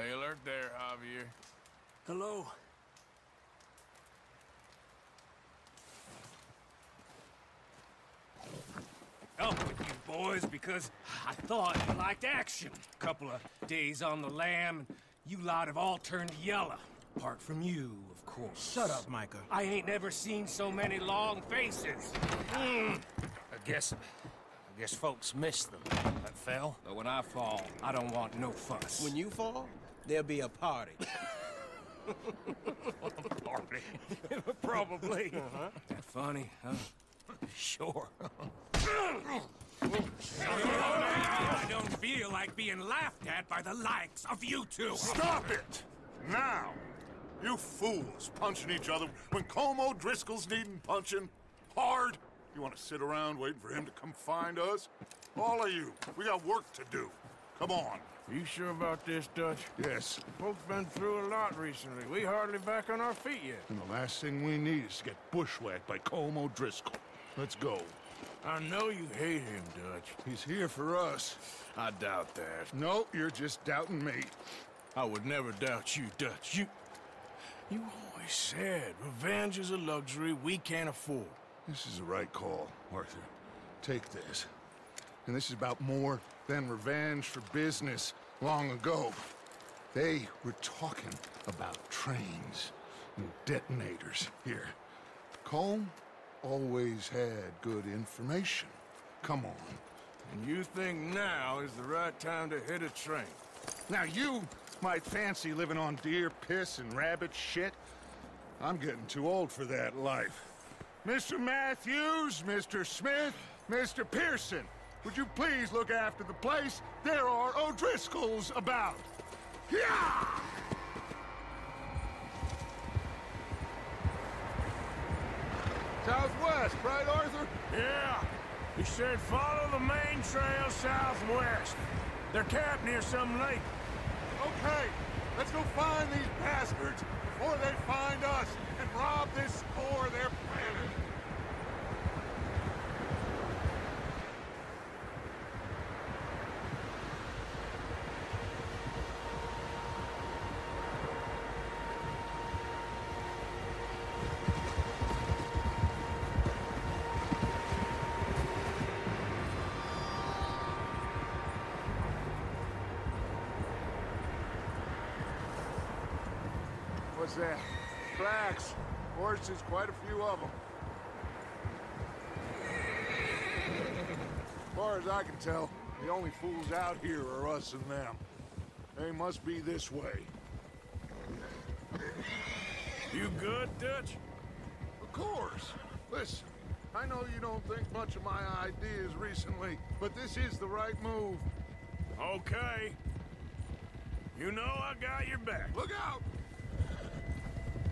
Stay alert there, Javier. Hello. Up with you boys, because I thought you liked action. A couple of days on the lam, and you lot have all turned yellow. Apart from you, of course. Shut up, Micah. I ain't never seen so many long faces. I guess folks miss them. That fell. But when I fall, I don't want no fuss. When you fall, there'll be a party. A party? Probably. Uh-huh. That funny, huh? Sure. I don't feel like being laughed at by the likes of you two. Stop it! Now! You fools punching each other when Colm O'Driscoll's needing punching hard. You want to sit around waiting for him to come find us? All of you, we got work to do. Come on. Are you sure about this, Dutch? Yes. Folks been through a lot recently. We hardly back on our feet yet. And the last thing we need is to get bushwhacked by Colm O'Driscoll. Let's go. I know you hate him, Dutch. He's here for us. I doubt that. No, you're just doubting me. I would never doubt you, Dutch. You always said revenge is a luxury we can't afford. This is the right call, Arthur. Take this. And this is about more than revenge for business long ago. They were talking about trains and detonators here. Colm always had good information. Come on. And you think now is the right time to hit a train? Now you might fancy living on deer piss and rabbit shit. I'm getting too old for that life. Mr. Matthews, Mr. Smith, Mr. Pearson, would you please look after the place? There are O'Driscolls about. Yeah! Southwest, right, Arthur? Yeah. He said follow the main trail southwest. They're camped near some lake. Okay, let's go find these bastards before they find us and rob this core they're planning. Blacks, horses, quite a few of them. As far as I can tell, the only fools out here are us and them. They must be this way. You good, Dutch? Of course. Listen, I know you don't think much of my ideas recently, but this is the right move. Okay. You know I got your back. Look out!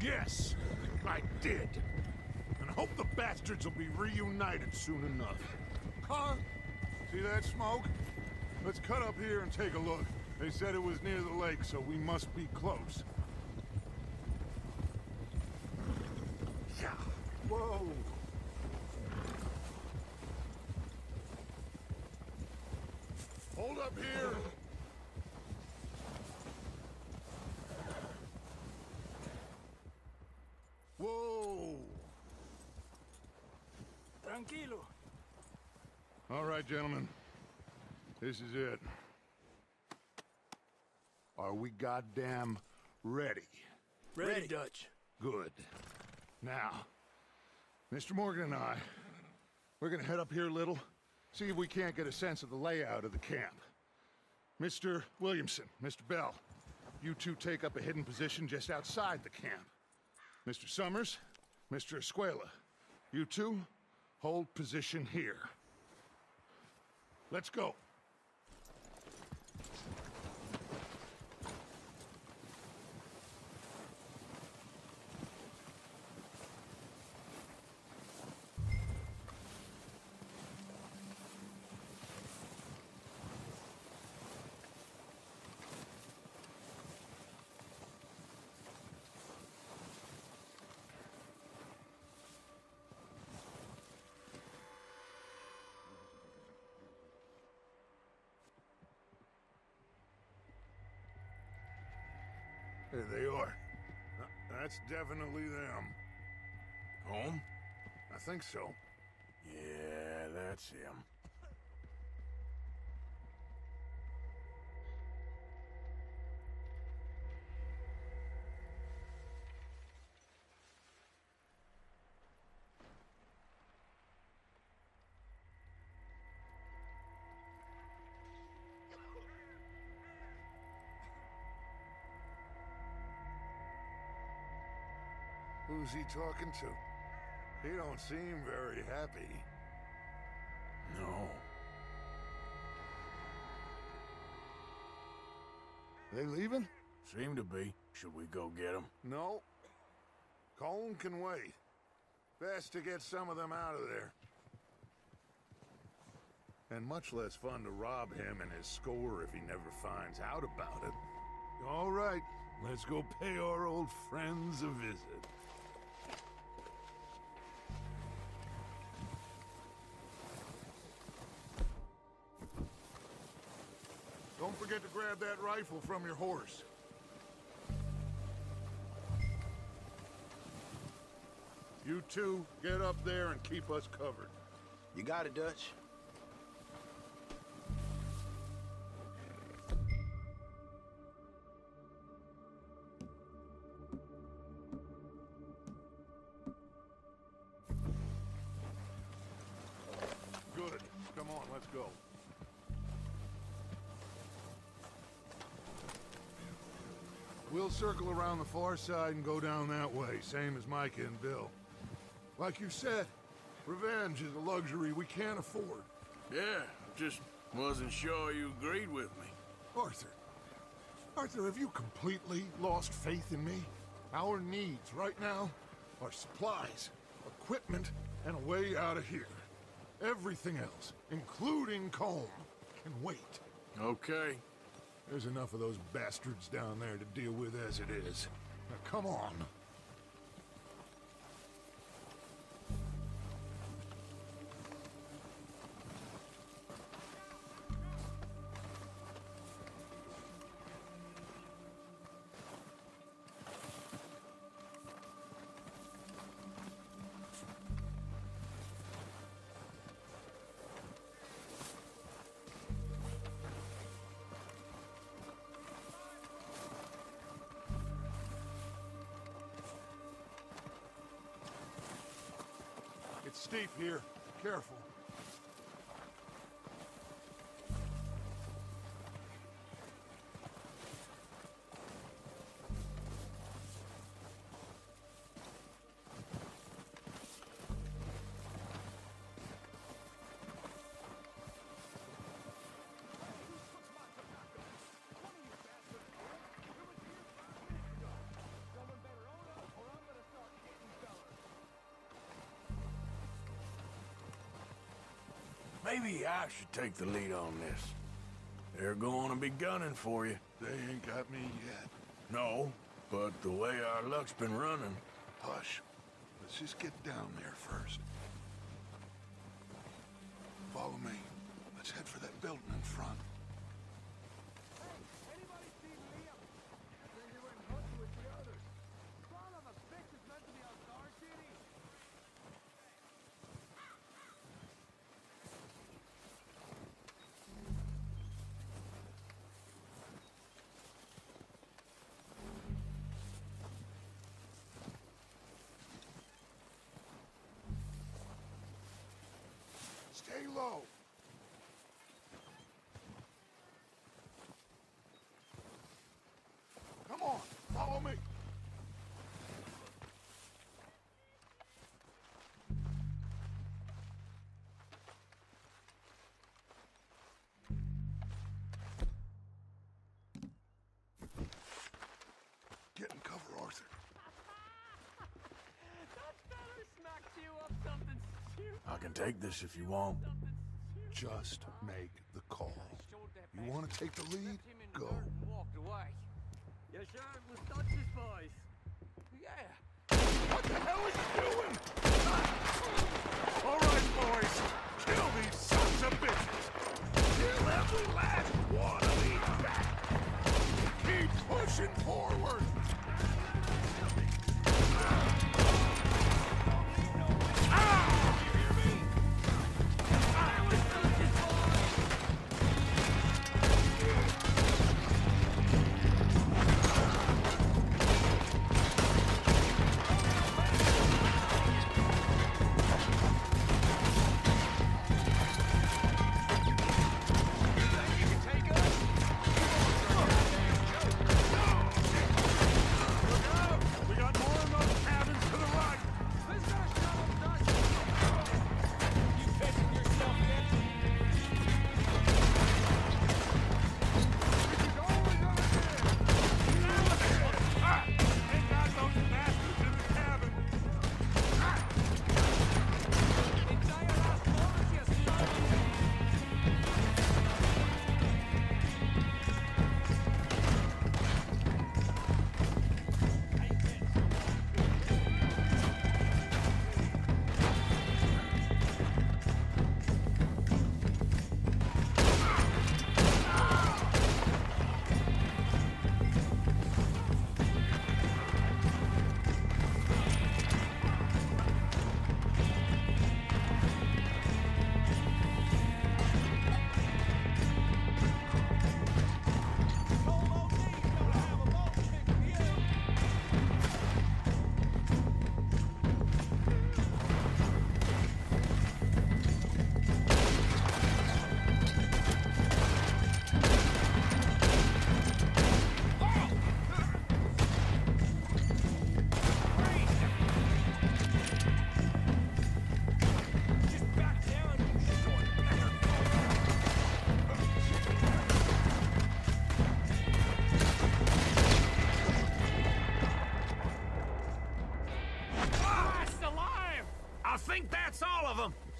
Yes, I did. And I hope the bastards will be reunited soon enough. Car? See that smoke? Let's cut up here and take a look. They said it was near the lake, so we must be close. Yeah. Whoa. Hold up here. Whoa! Tranquilo. All right, gentlemen. This is it. Are we goddamn ready? Ready, Dutch. Good. Now, Mr. Morgan and I, we're gonna head up here a little, see if we can't get a sense of the layout of the camp. Mr. Williamson, Mr. Bell, you two take up a hidden position just outside the camp. Mr. Summers, Mr. Escuela, you two, hold position here. Let's go. There they are. That's definitely them. Home? I think so. Yeah, that's him. Who's he talking to? He don't seem very happy. No. They leaving? Seem to be. Should we go get them? No. Colm can wait. Best to get some of them out of there. And much less fun to rob him and his score if he never finds out about it. All right, let's go pay our old friends a visit. Don't forget to grab that rifle from your horse. You two, get up there and keep us covered. You got it, Dutch. Good. Come on, let's go. We'll circle around the far side and go down that way, same as Micah and Bill. Like you said, revenge is a luxury we can't afford. Yeah, just wasn't sure you agreed with me. Arthur. Arthur, have you completely lost faith in me? Our needs right now are supplies, equipment, and a way out of here. Everything else, including Colm, can wait. Okay. There's enough of those bastards down there to deal with as it is. Now, come on. It's steep here. Careful. Maybe I should take the lead on this. They're going to be gunning for you. They ain't got me yet. No, but the way our luck's been running... Hush. Let's just get down there first. Follow me. Let's head for that building in front. Hey, anybody see Liam? I think you went hunting with the others. Follow the fix is meant to be on Star City. Stay low. Come on, follow me. Get in cover, Arthur. I can take this if you want. Just make the call. You want to take the lead? Go. You sure it was Dutch's voice? Yeah. What the hell is he doing? All right, boys. Kill these sons of bitches. Kill every last one of these back. Keep pushing forward!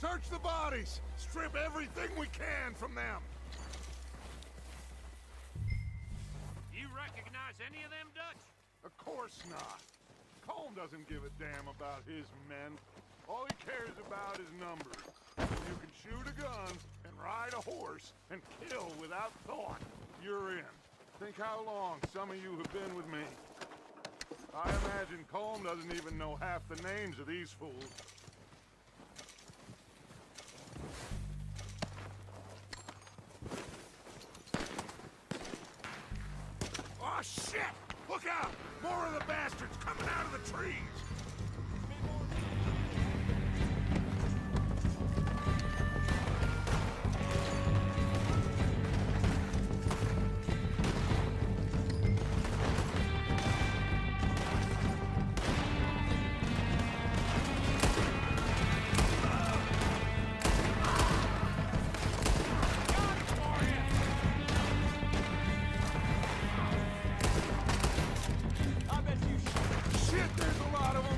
Search the bodies! Strip everything we can from them! You recognize any of them, Dutch? Of course not. Colm doesn't give a damn about his men. All he cares about is numbers. You can shoot a gun, and ride a horse, and kill without thought. You're in. Think how long some of you have been with me. I imagine Colm doesn't even know half the names of these fools. Oh, shit! Look out! More of the bastards coming out of the trees! Shit, there's a lot of them.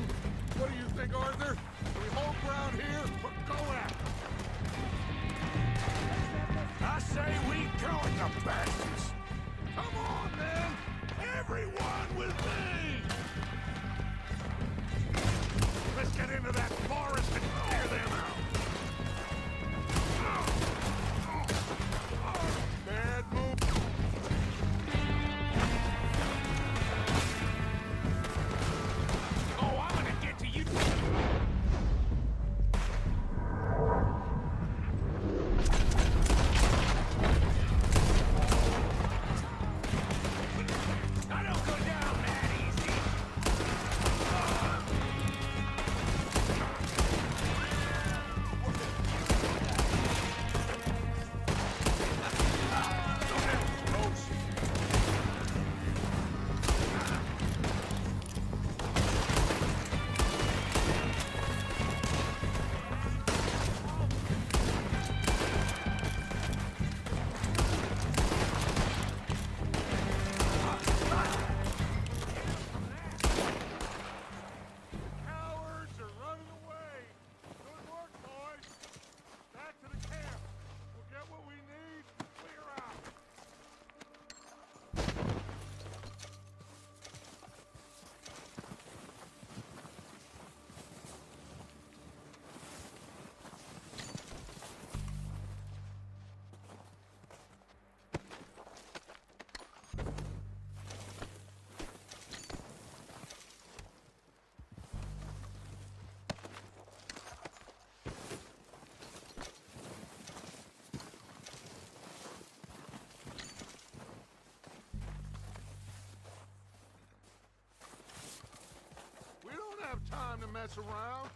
that's around.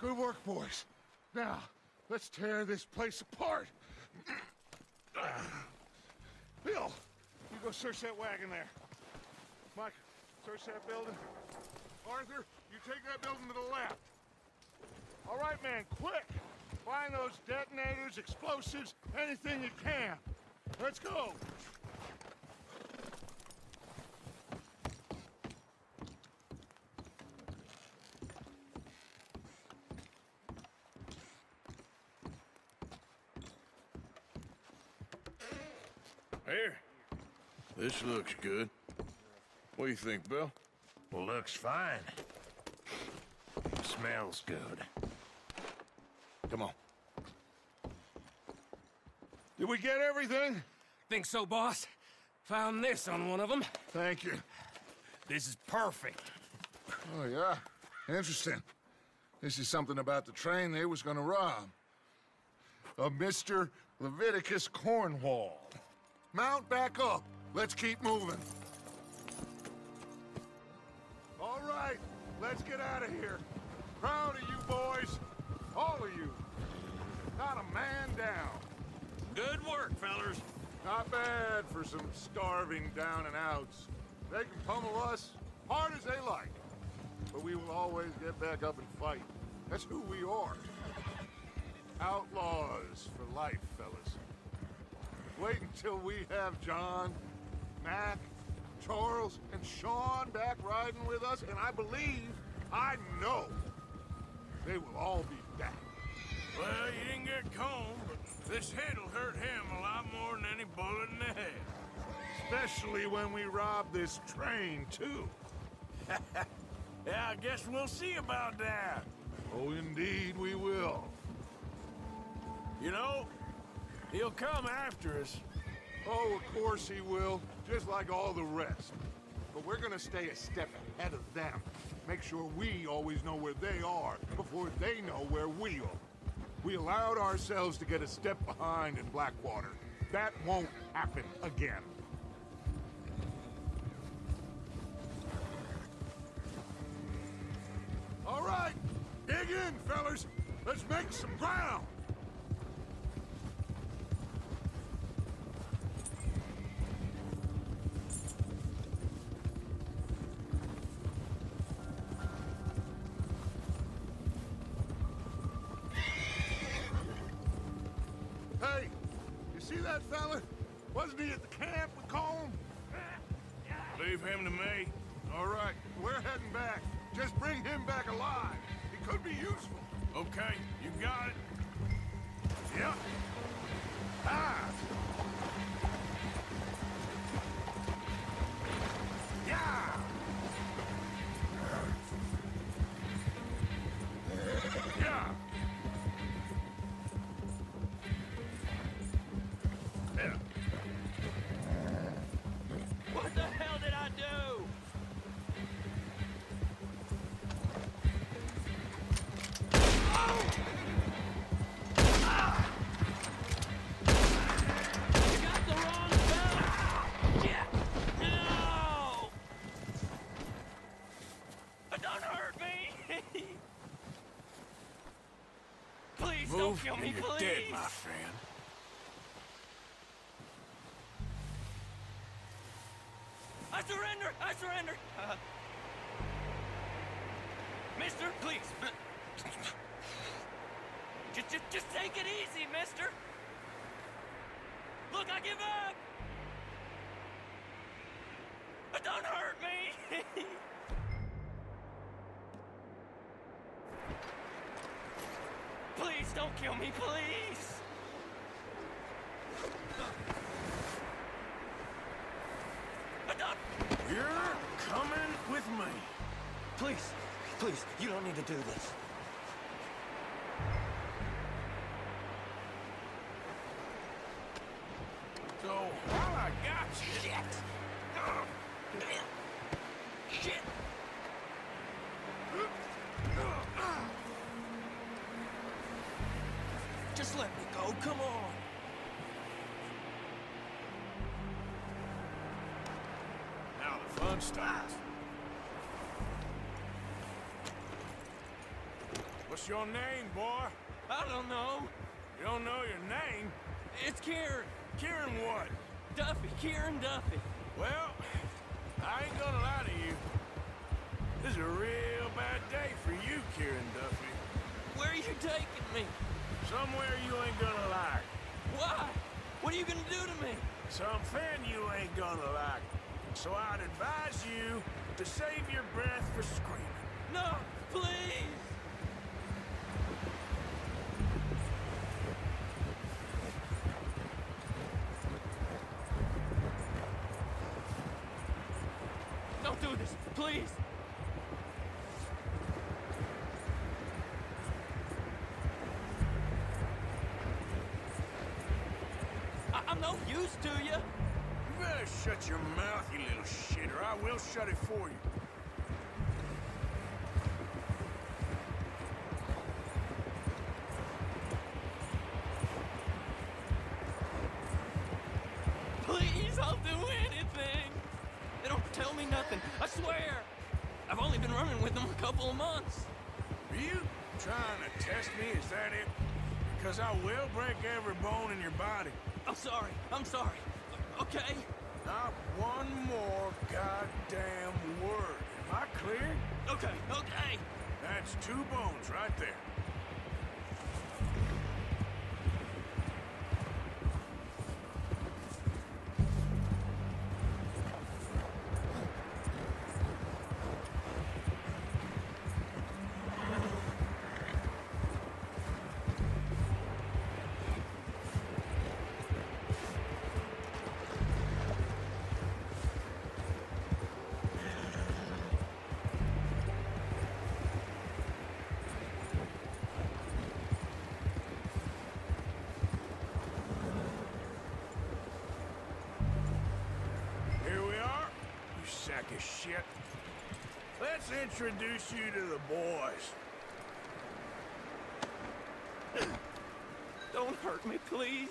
Good work, boys. Now, let's tear this place apart. Bill, you go search that wagon there. Mike, search that building. Arthur, you take that building to the left. All right, man, quick. Find those detonators, explosives, anything you can. Let's go. Here. This looks good. What do you think, Bill? Well, looks fine. Smells good. Come on. Did we get everything? Think so, boss. Found this on one of them. Thank you. This is perfect. Oh, yeah. Interesting. This is something about the train they was gonna rob. Of Mr. Leviticus Cornwall. Mount back up. Let's keep moving. All right. Let's get out of here. Proud of you, boys. All of you. Not a man down. Good work, fellas. Not bad for some starving down and outs. They can pummel us hard as they like. But we will always get back up and fight. That's who we are. Outlaws for life, fellas. Wait until we have John, Mac, Charles, and Sean back riding with us, and I believe, I know, they will all be back. Well, you didn't get Colm, but this hit'll hurt him a lot more than any bullet in the head. Especially when we rob this train, too. Yeah, I guess we'll see about that. Oh, indeed we will. You know, he'll come after us. Oh, of course he will, just like all the rest. But we're gonna stay a step ahead of them. Make sure we always know where they are before they know where we are. We allowed ourselves to get a step behind in Blackwater. That won't happen again. All right, dig in, fellas. Let's make some ground. Wasn't he at the camp with Colm? Leave him to me. All right, we're heading back. Just bring him back alive. He could be useful. Okay, you got it. Yep. Ah! Yeah! Yeah! Kill me, you're please. Dead, my friend. I surrender! I surrender! Mister, please. Just take it easy, mister. Look, I give up! But don't hurt me! Please don't kill me, please! You're coming with me! Please, please, you don't need to do this. So, while I got you... Shit! Shit! Just let me go, come on! understand. What's your name, boy? I don't know. You don't know your name? It's Kieran. Kieran what? Duffy. Kieran Duffy. Well, I ain't gonna lie to you. This is a real bad day for you, Kieran Duffy. Where are you taking me? Somewhere you ain't gonna like. Why? What are you gonna do to me? Something you ain't gonna like. So I'd advise you to save your breath for screaming. No, please! Don't do this, please! I'm no use to you. You better shut your mouth, you little shit, or I will shut it for you. Please, I'll do anything. They don't tell me nothing, I swear. I've only been running with them a couple of months. Are you trying to test me? Is that it? Because I will break every bone in your body. I'm sorry. I'm sorry. Okay? Not one more goddamn word. Am I clear? Okay, okay. That's two bones right there. Of shit. Let's introduce you to the boys. Don't hurt me, please.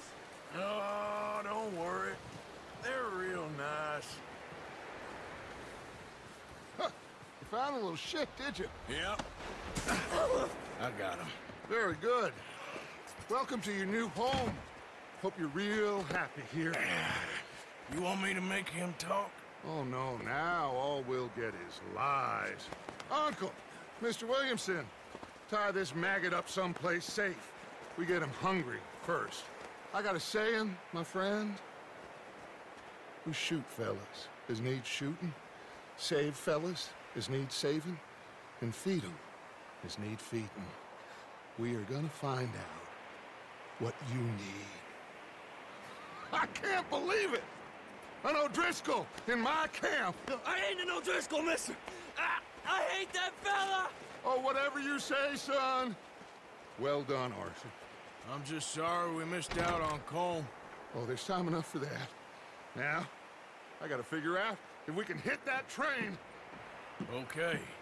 Oh, don't worry. They're real nice. Huh. You found a little shit, did you? Yep. I got him. Very good. Welcome to your new home. Hope you're real happy here. You want me to make him talk? Oh, no, now all we'll get is lies. Uncle, Mr. Williamson, tie this maggot up someplace safe. We get him hungry first. I got a saying, my friend. We shoot fellas as need shooting, save fellas as need saving, and feed 'em as need feeding. We are gonna find out what you need. I can't believe it! An O'Driscoll in my camp! No, I ain't an O'Driscoll, mister! I hate that fella! Oh, whatever you say, son. Well done, Arthur. I'm just sorry we missed out on Colm. Oh, there's time enough for that. Now, I gotta figure out if we can hit that train. Okay.